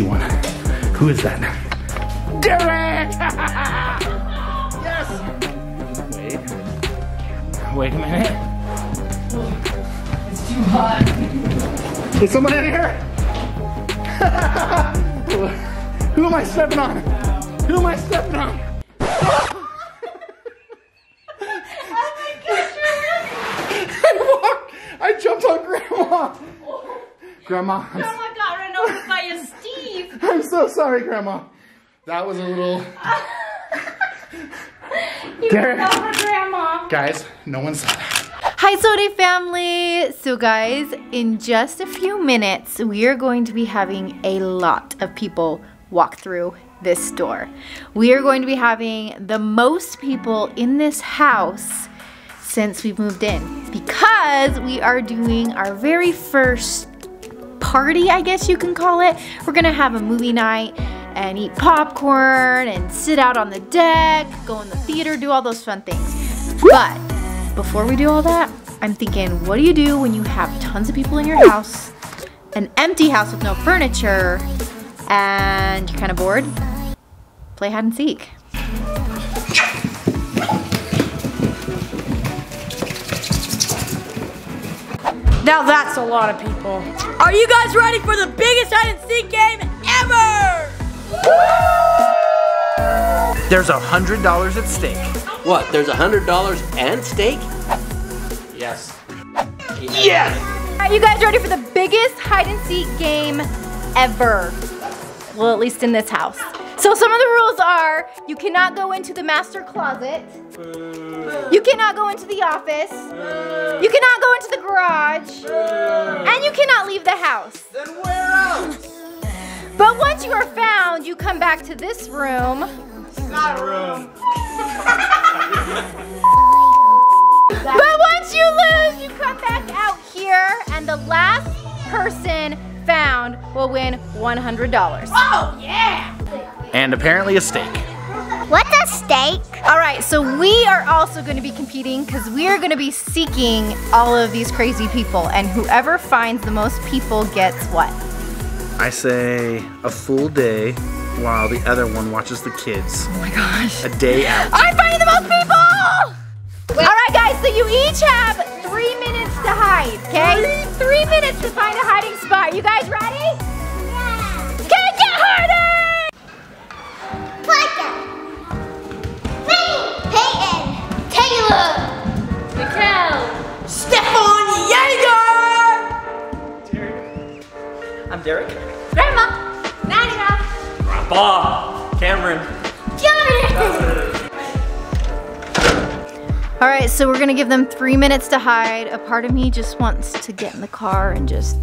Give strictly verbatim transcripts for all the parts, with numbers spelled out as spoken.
fancy one. Who is that? Derek! Yes! Wait. Wait a minute. It's too hot. Is someone in here? Who am I stepping on? Who am I stepping on? I jumped on Grandma. Grandma. Grandma got run over by a Steve. I'm so sorry, Grandma. That was a little. You fell for Grandma. Guys, no one saw that. Hi, SOTY family. So guys, in just a few minutes, we are going to be having a lot of people walk through this store. We are going to be having the most people in this house since we've moved in, because we are doing our very first party, I guess you can call it. We're gonna have a movie night and eat popcorn and sit out on the deck, go in the theater, do all those fun things. But before we do all that, I'm thinking, what do you do when you have tons of people in your house, an empty house with no furniture, and you're kind of bored? Play hide and seek. Now that's a lot of people. Are you guys ready for the biggest hide and seek game ever? There's a hundred dollars at stake. What? There's a hundred dollars and stake? Yes. Yes. Yes. Are you guys ready for the biggest hide and seek game ever? Well, at least in this house. So some of the rules are: you cannot go into the master closet. You cannot go into the office. You cannot go into the garage. And you cannot leave the house. Then where else? But once you are found, you come back to this room. It's not a room. But once you lose, you come back out here, and the last person found will win one hundred dollars. Oh, yeah! And apparently a steak. What's a steak? All right, so we are also gonna be competing, because we are gonna be seeking all of these crazy people, and whoever finds the most people gets what? I say a full day while the other one watches the kids. Oh my gosh. A day out. I'm finding the most people! Wait. All right guys, so you each have three minutes to hide, okay? Three minutes to find a hiding spot. You guys ready? Yeah. Okay, get harder! Playtime. Payton, Taylor, Mikkel, Stefan, Yeager! Derek. I'm Derek. Grandma, Nana. Grandpa, Cameron. Jordan. All right, so we're gonna give them three minutes to hide. A part of me just wants to get in the car and just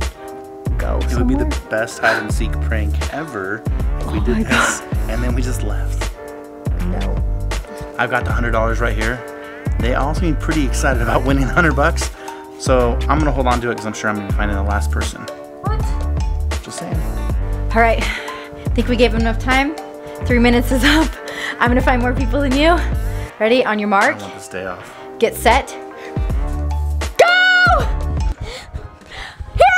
go somewhere. It would be the best hide and seek prank ever if we did this and then we just left. No. I've got the one hundred dollars right here. They all seem pretty excited about winning one hundred bucks, so I'm gonna hold on to it because I'm sure I'm gonna be finding the last person. What? Just saying. All right, I think we gave them enough time. Three minutes is up. I'm gonna find more people than you. Ready, on your mark. I want this day off. Get set. Go! Here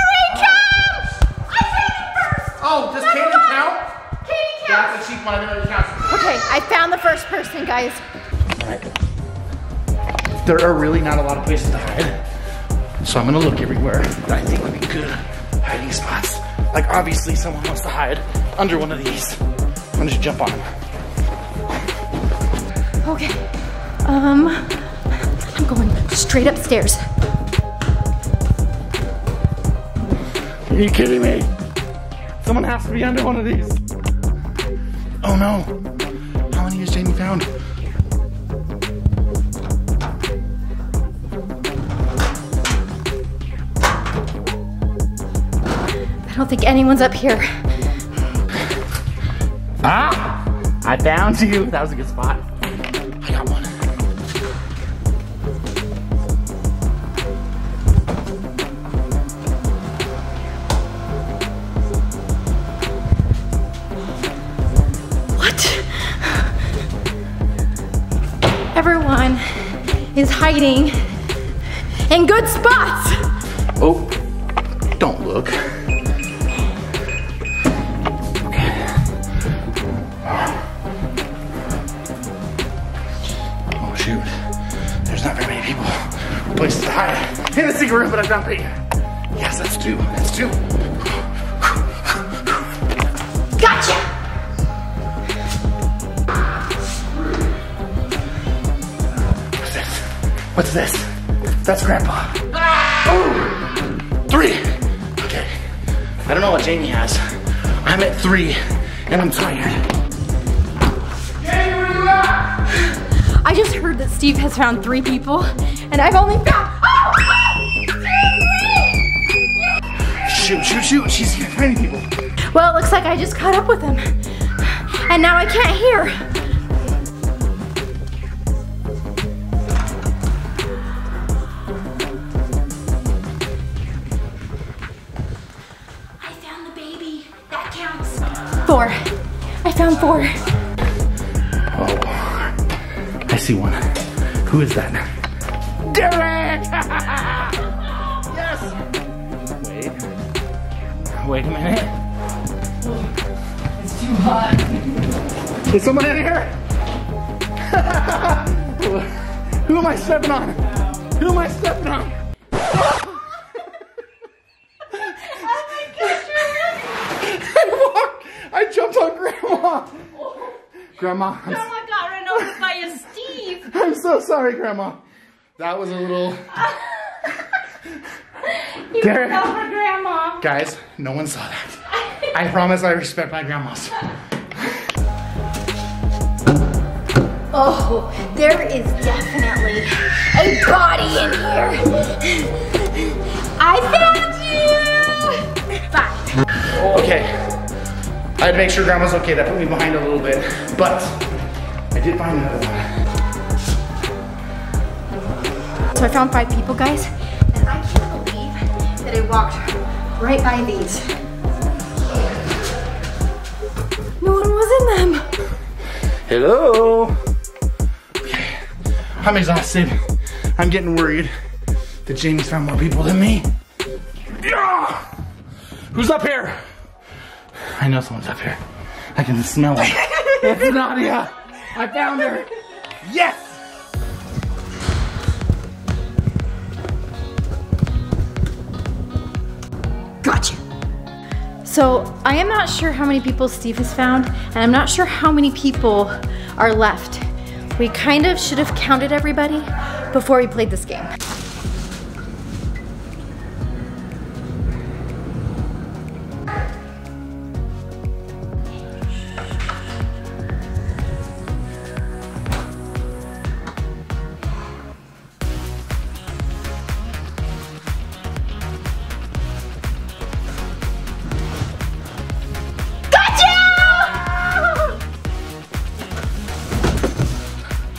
we come! I came first! Oh, does Katie count? Katie counts. That's the cheap one, I didn't know it counts. Okay, I found the first person, guys. There are really not a lot of places to hide, so I'm gonna look everywhere that I think would be good hiding spots. Like, obviously someone wants to hide under one of these. I'm gonna just jump on. Okay, um, I'm going straight upstairs. Are you kidding me? Someone has to be under one of these. Oh no. How many has Jamie found? I don't think anyone's up here. Ah! I found you. That was a good spot. I got one. Everyone is hiding in good spots. Oh, don't look. Okay. people, places to hide. In a secret room, but I dropped eight. Yes, that's two, that's two. Gotcha! What's this? That's Grandpa. Ah! Ooh, three. Okay. I don't know what Jamie has. I'm at three, and I'm tired. Jamie, where you at? I just heard that Steve has found three people, and I've only found. Oh! Oh! Jamie! Shoot! Shoot! Shoot! She's here for many people. Well, it looks like I just caught up with him, and now I can't hear. Four. I found four. Oh, I see one. Who is that? Derek! Yes! Wait. Wait a minute. It's too hot. Is someone in here? Who am I stepping on? Who am I stepping on? Grandma, I'm Grandma got run over by a Steve. I'm so sorry, Grandma. That was a little. You Derek. Fell for Grandma. Guys, no one saw that. I promise I respect my grandmas. Oh, there is definitely a body in here. I found you. Bye. Okay. I had to make sure Grandma's okay. That put me behind a little bit, but I did find another one. So I found five people, guys, and I can't believe that I walked right by these. No one was in them. Hello. Okay. I'm exhausted. I'm getting worried that Jamie's found more people than me. Yeah. Who's up here? I know someone's up here. I can smell it. It's Nadia. I found her. Yes. Gotcha. So I am not sure how many people Steve has found, and I'm not sure how many people are left. We kind of should have counted everybody before we played this game.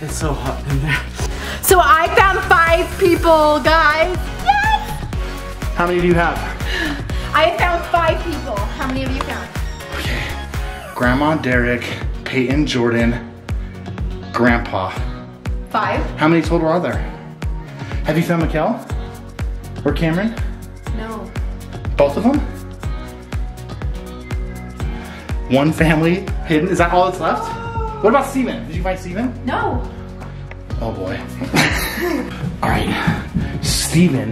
It's so hot in there. So I found five people, guys. Yes! How many do you have? I found five people. How many have you found? Okay. Grandma, Derek, Payton, Jordan, Grandpa. Five. How many total are there? Have you found Mikkel? Or Cameron? No. Both of them? One family hidden. Is that all that's left? What about Stephen? Did you find Stephen? No. Oh boy. All right, Stephen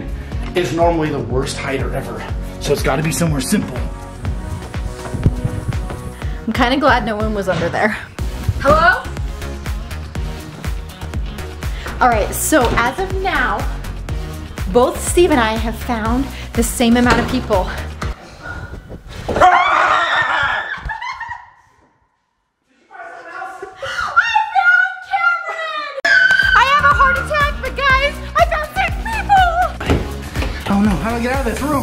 is normally the worst hider ever, so it's gotta be somewhere simple. I'm kinda glad no one was under there. Hello? All right, so as of now, both Steve and I have found the same amount of people. Get out of this room.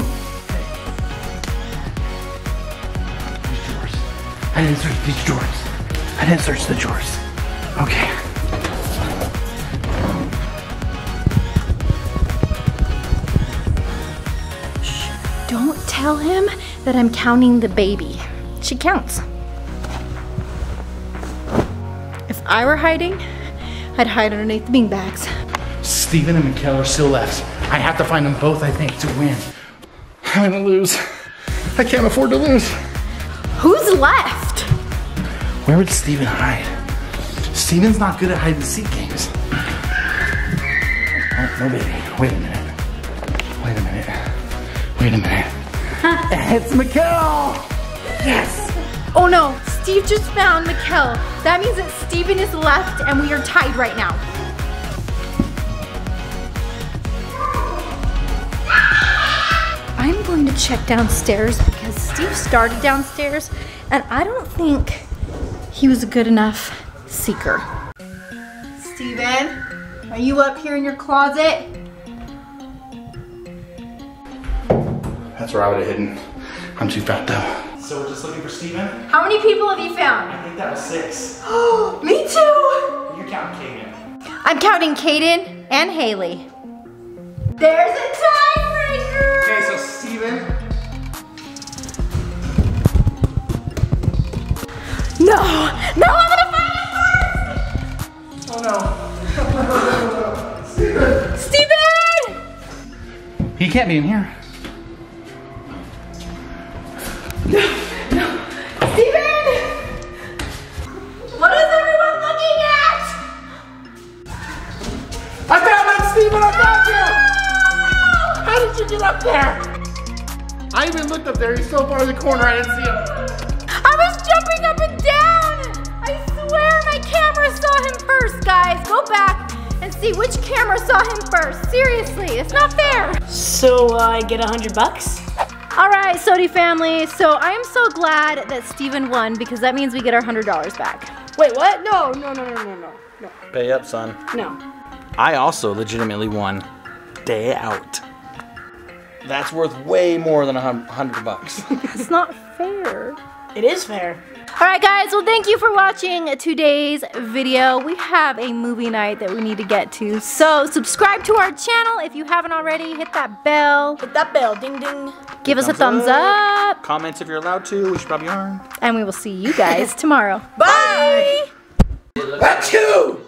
These drawers. I didn't search these drawers. I didn't search the drawers. Okay. Shh. Don't tell him that I'm counting the baby. She counts. If I were hiding, I'd hide underneath the beanbags. Stephen and Mikkel are still left. I have to find them both, I think, to win. I'm gonna lose. I can't afford to lose. Who's left? Where would Stephen hide? Stephen's not good at hide-and-seek games. Oh, no baby, wait a minute. Wait a minute. Wait a minute. Huh? It's Mikkel! Yes! Oh no, Steve just found Mikkel. That means that Stephen is left and we are tied right now. I'm going to check downstairs because Steve started downstairs and I don't think he was a good enough seeker. Stephen, are you up here in your closet? That's where I would have hidden. I'm too fat though. So we're just looking for Stephen? How many people have you found? I think that was six. Oh, me too! You're counting Kaden. I'm counting Kaden and Haley. There's a tiebreaker! Okay, so Stephen. No! No, I'm gonna find him first! Oh no. Stephen! Stephen! He can't be in here. No, no. Stephen! What is everyone looking at? I found him, Stephen! I found you! How did you get up there? I even looked up there. He's so far in the corner, I didn't see him. I was jumping up and down! I swear my camera saw him first, guys. Go back and see which camera saw him first. Seriously, it's not fair. So uh, I get a hundred bucks? All right, SOTY family, so I am so glad that Stephen won because that means we get our one hundred dollars back. Wait, what? No, no, no, no, no, no, no. Pay up, son. No. I also legitimately won day out. That's worth way more than one hundred bucks. It's not fair. It is fair. All right, guys, well, thank you for watching today's video. We have a movie night that we need to get to, so subscribe to our channel if you haven't already. Hit that bell. Hit that bell, ding, ding. Give us a thumbs up. Comments if you're allowed to, which probably aren't. And we will see you guys tomorrow. Bye. Bye. What you?